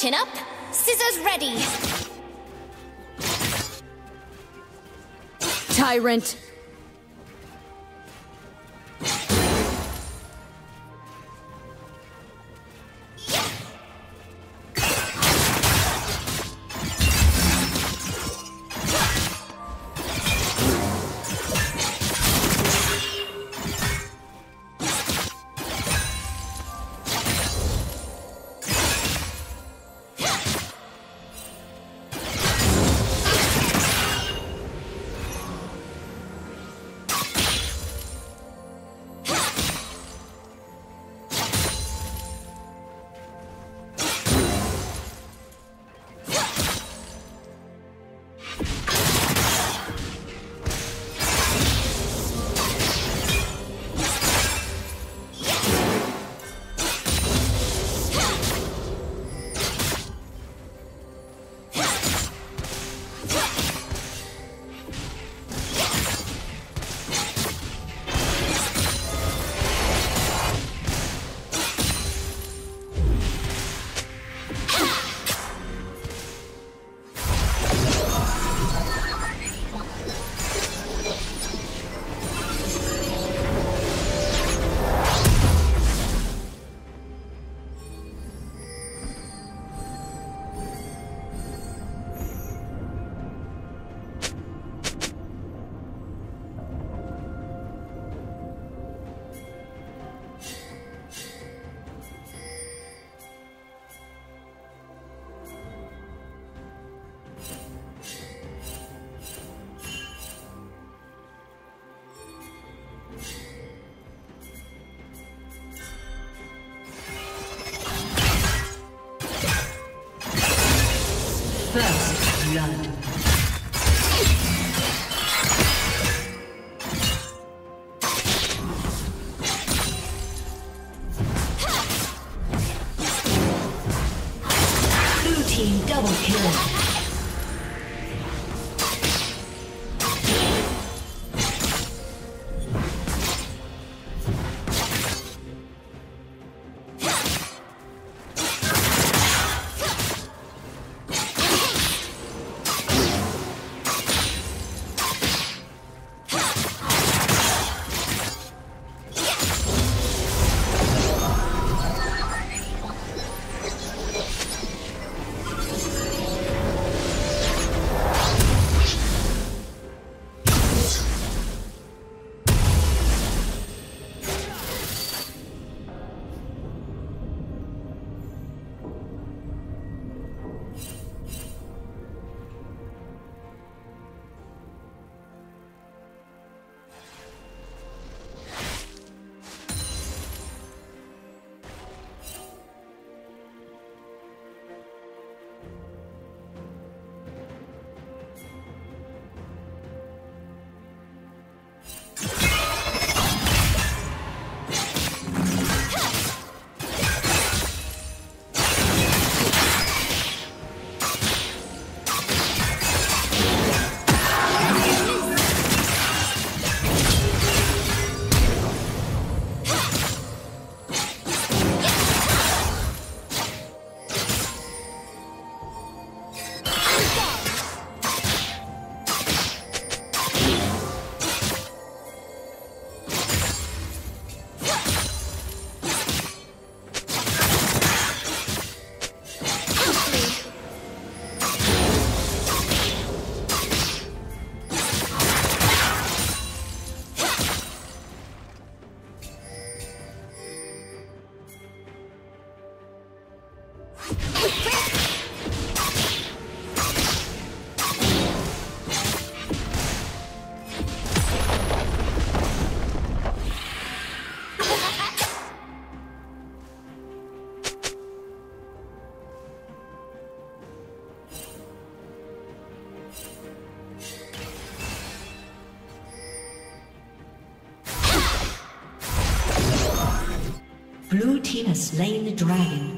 Chin up, scissors ready. Tyrant. First blood. Blue team double kill. Blue team has slain the dragon.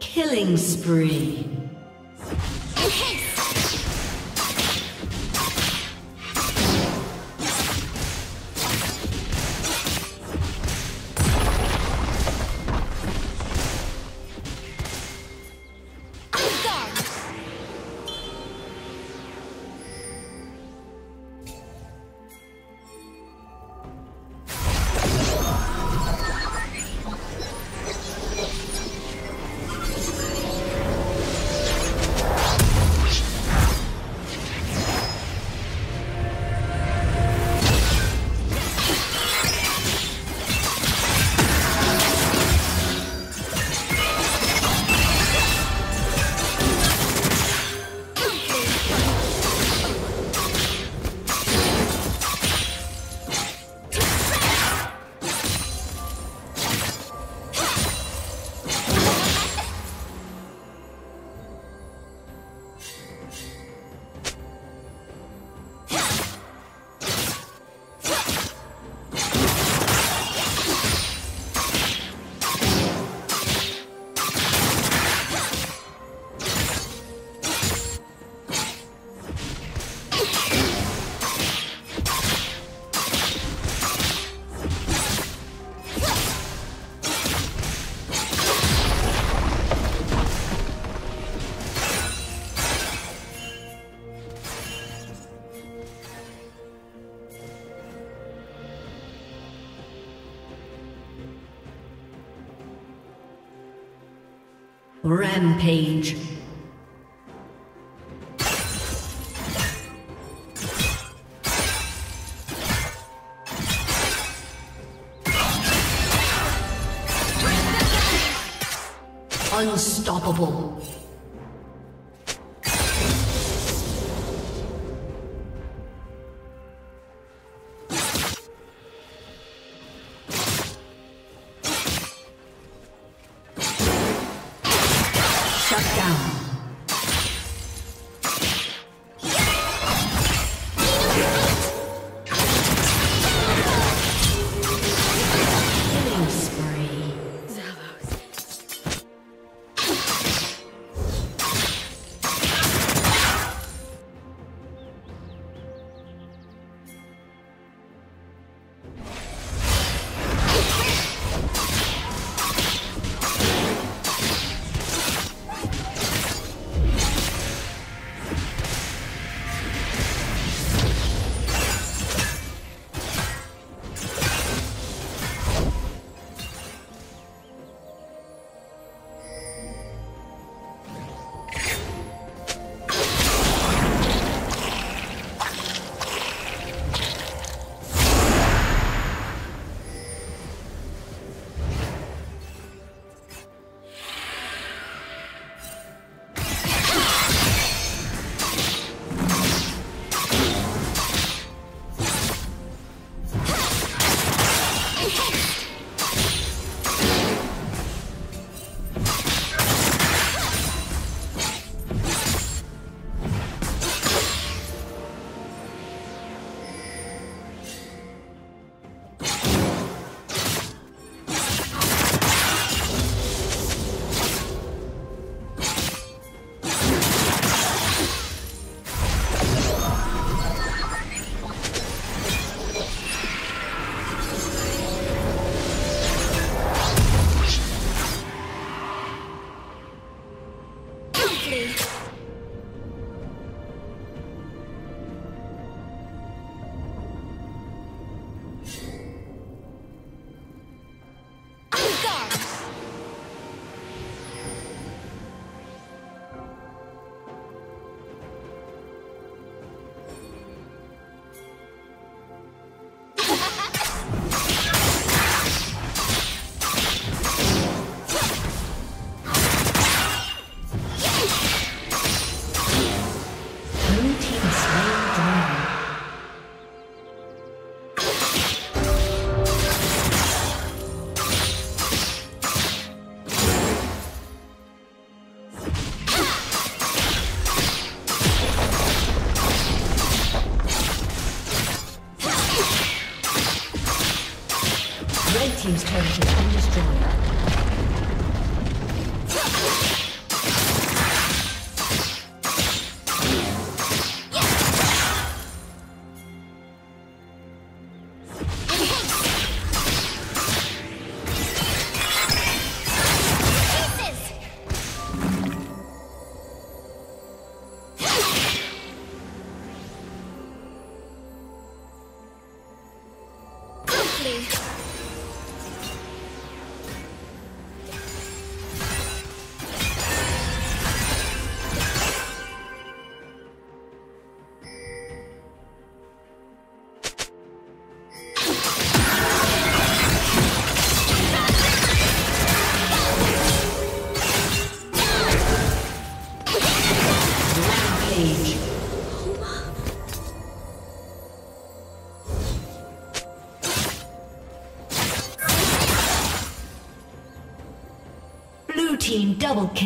Killing spree. Rampage. Unstoppable. team double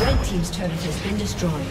Red team's turret has been destroyed.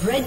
Red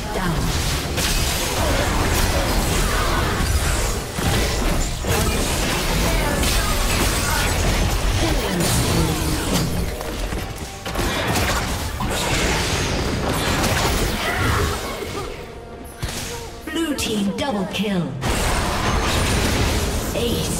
Shut down. Double kill. Ace.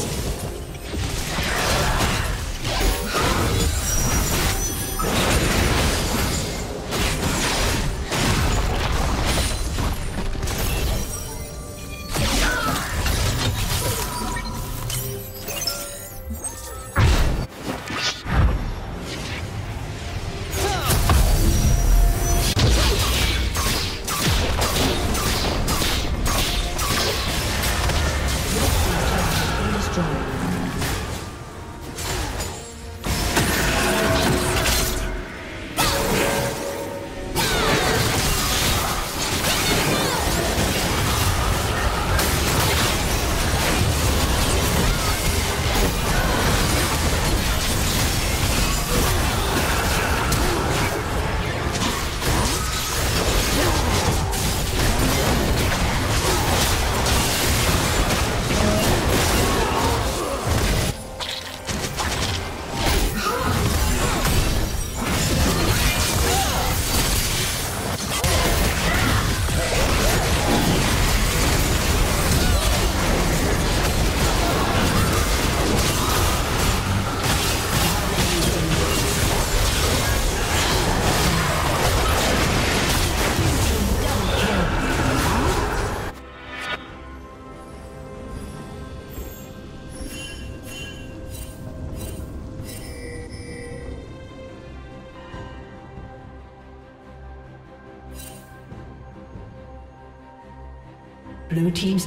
Blue team's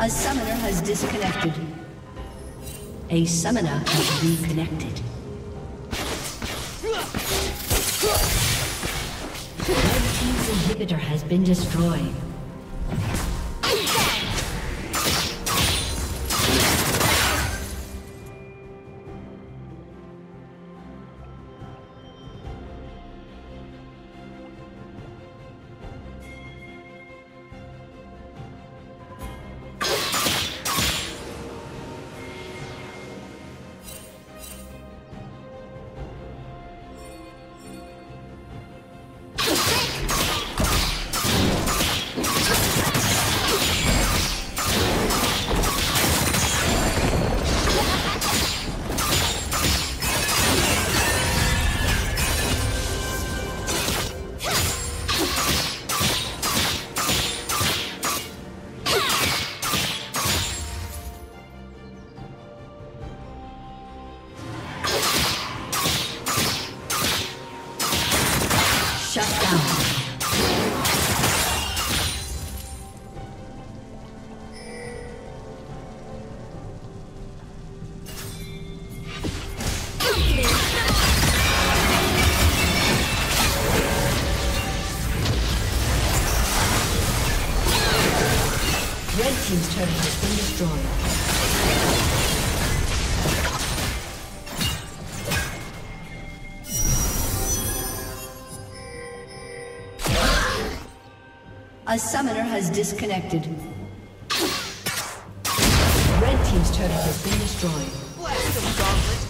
A summoner has disconnected. A summoner has reconnected. Red team's inhibitor has been destroyed. Red team's turret has been destroyed. A summoner has disconnected. Red team's turret has been destroyed. Blast them, gauntlet.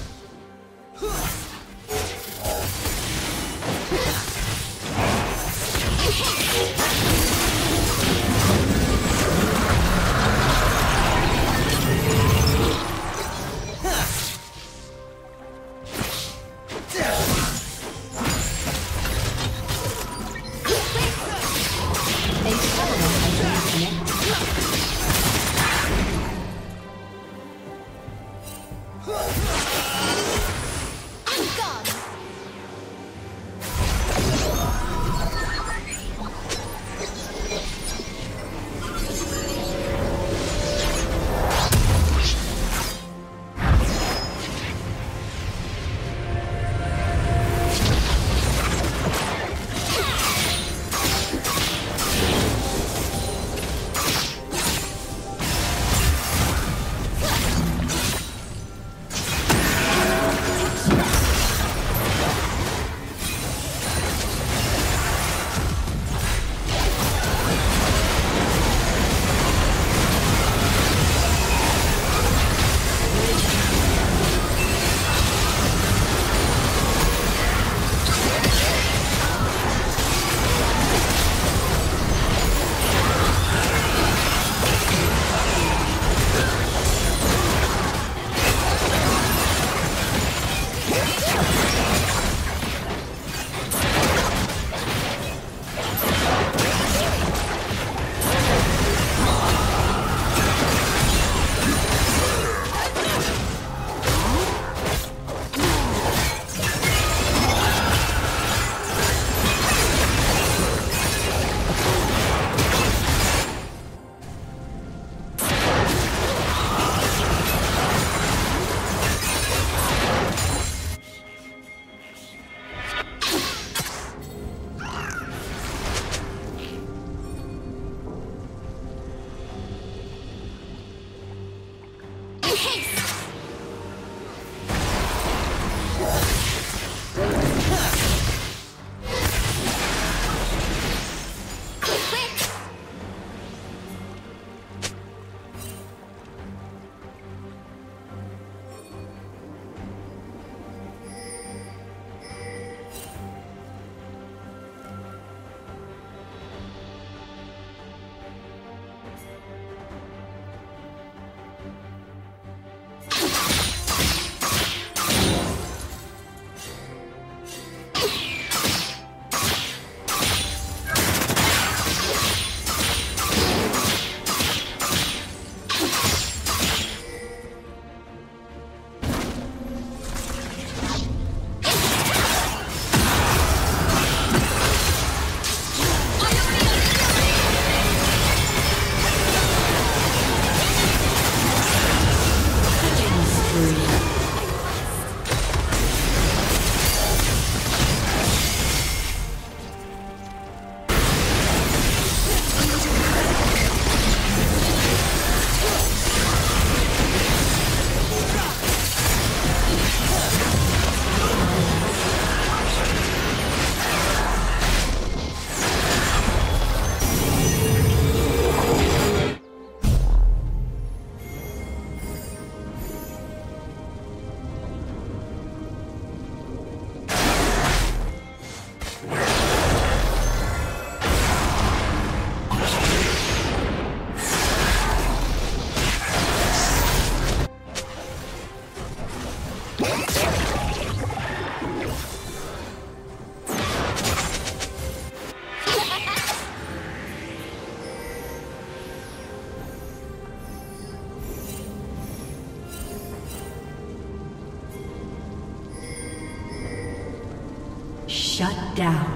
Shut down.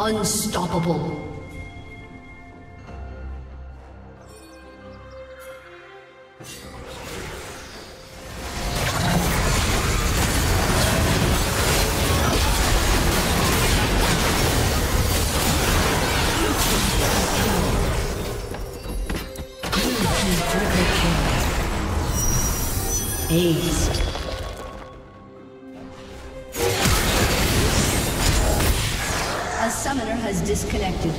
Unstoppable. Aced. A summoner has disconnected.